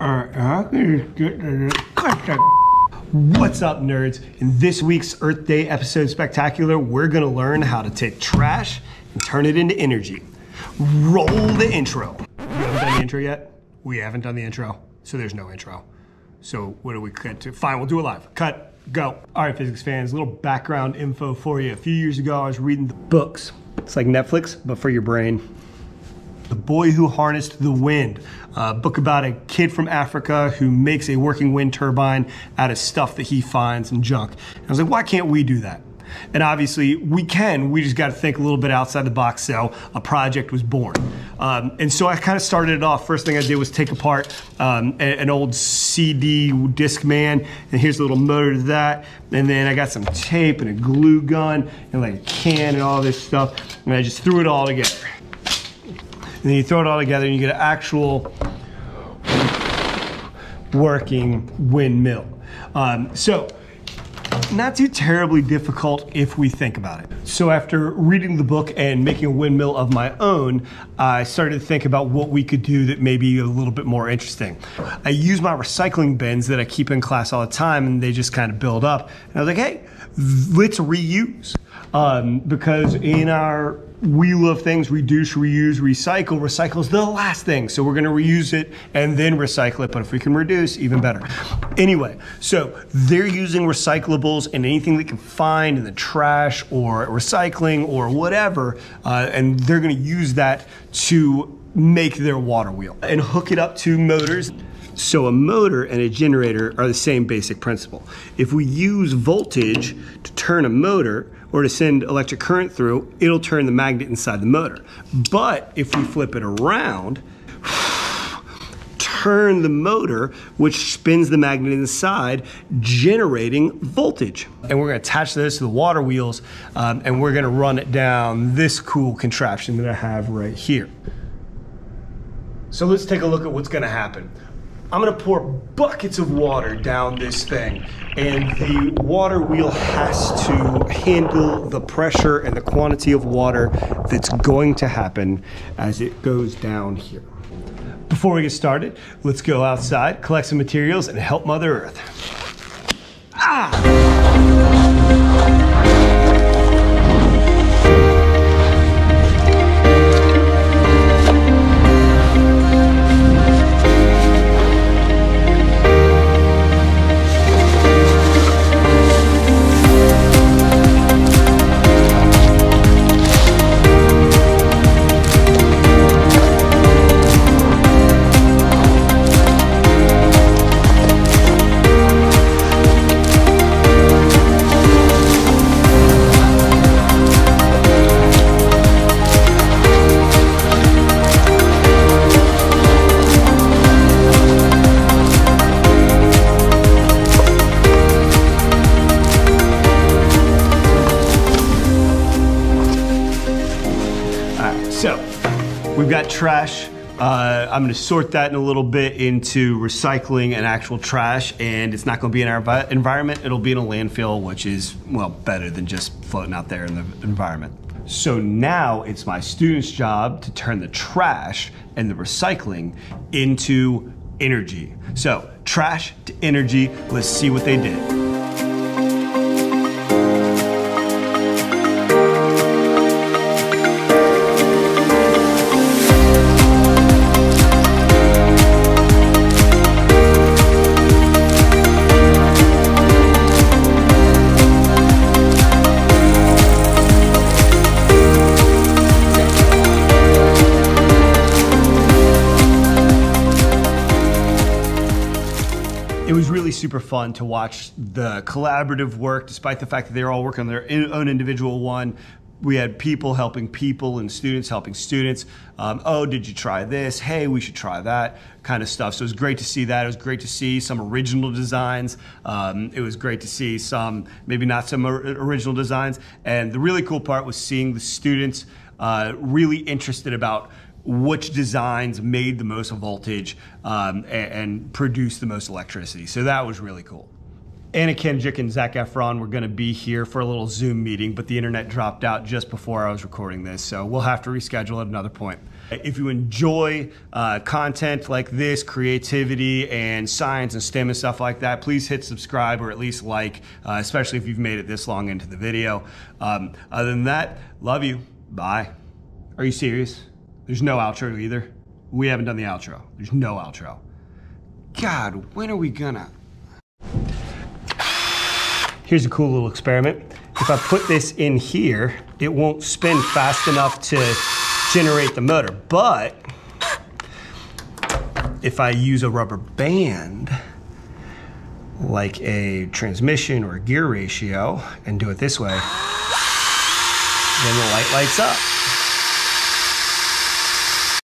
Alright, I can just get to this. What's up, nerds? In this week's Earth Day episode spectacular, we're gonna learn how to take trash and turn it into energy. Roll the intro. We haven't done the intro yet? We haven't done the intro, so there's no intro. So what do we cut to? Fine, we'll do it live. Cut, go. All right, physics fans, a little background info for you. A few years ago, I was reading the books. It's like Netflix, but for your brain. The Boy Who Harnessed the Wind, a book about a kid from Africa who makes a working wind turbine out of stuff that he finds and junk. And I was like, why can't we do that? And obviously we can, we just got to think a little bit outside the box, so a project was born. And so I kind of started it off. First thing I did was take apart an old CD disc man, and here's a little motor to that. And then I got some tape and a glue gun and like a can and all this stuff. And I just threw it all together. And then you throw it all together and you get an actual working windmill. So not too terribly difficult if we think about it. So after reading the book and making a windmill of my own, I started to think about what we could do that may be a little bit more interesting. I use my recycling bins that I keep in class all the time, and they just kind of build up. And I was like, hey, let's reuse. Because in our wheel of things, reduce, reuse, recycle, recycle is the last thing. So we're gonna reuse it and then recycle it, but if we can reduce, even better. Anyway, so they're using recyclables and anything they can find in the trash or recycling or whatever, and they're gonna use that to make their water wheel and hook it up to motors. So a motor and a generator are the same basic principle. If we use voltage to turn a motor or to send electric current through, it'll turn the magnet inside the motor. But if we flip it around, turn the motor, which spins the magnet inside, generating voltage. And we're gonna attach this to the water wheels, and we're gonna run it down this cool contraption that I have right here. So let's take a look at what's gonna happen. I'm gonna pour buckets of water down this thing, and the water wheel has to handle the pressure and the quantity of water that's going to happen as it goes down here. Before we get started, let's go outside, collect some materials, and help Mother Earth. Got trash. I'm going to sort that in a little bit into recycling and actual trash, and it's not going to be in our environment. It'll be in a landfill, which is, well, better than just floating out there in the environment. So now it's my students' job to turn the trash and the recycling into energy. So trash to energy. Let's see what they did. It was really super fun to watch the collaborative work, despite the fact that they were all working on their own individual one. We had people helping people and students helping students. Oh, did you try this? Hey, we should try that kind of stuff. So it was great to see that. It was great to see some original designs. It was great to see some, maybe not some original designs. And the really cool part was seeing the students really interested about which designs made the most voltage and produced the most electricity. So that was really cool. Anna Kendrick and Zac Efron were going to be here for a little Zoom meeting, but the internet dropped out just before I was recording this, so we'll have to reschedule at another point. If you enjoy content like this, creativity and science and STEM and stuff like that, please hit subscribe or at least like, especially if you've made it this long into the video. Other than that, love you. Bye. Are you serious? There's no outro either. We haven't done the outro. There's no outro. God, when are we gonna... Here's a cool little experiment. If I put this in here, it won't spin fast enough to generate the motor. But if I use a rubber band, like a transmission or a gear ratio, and do it this way, then the light lights up.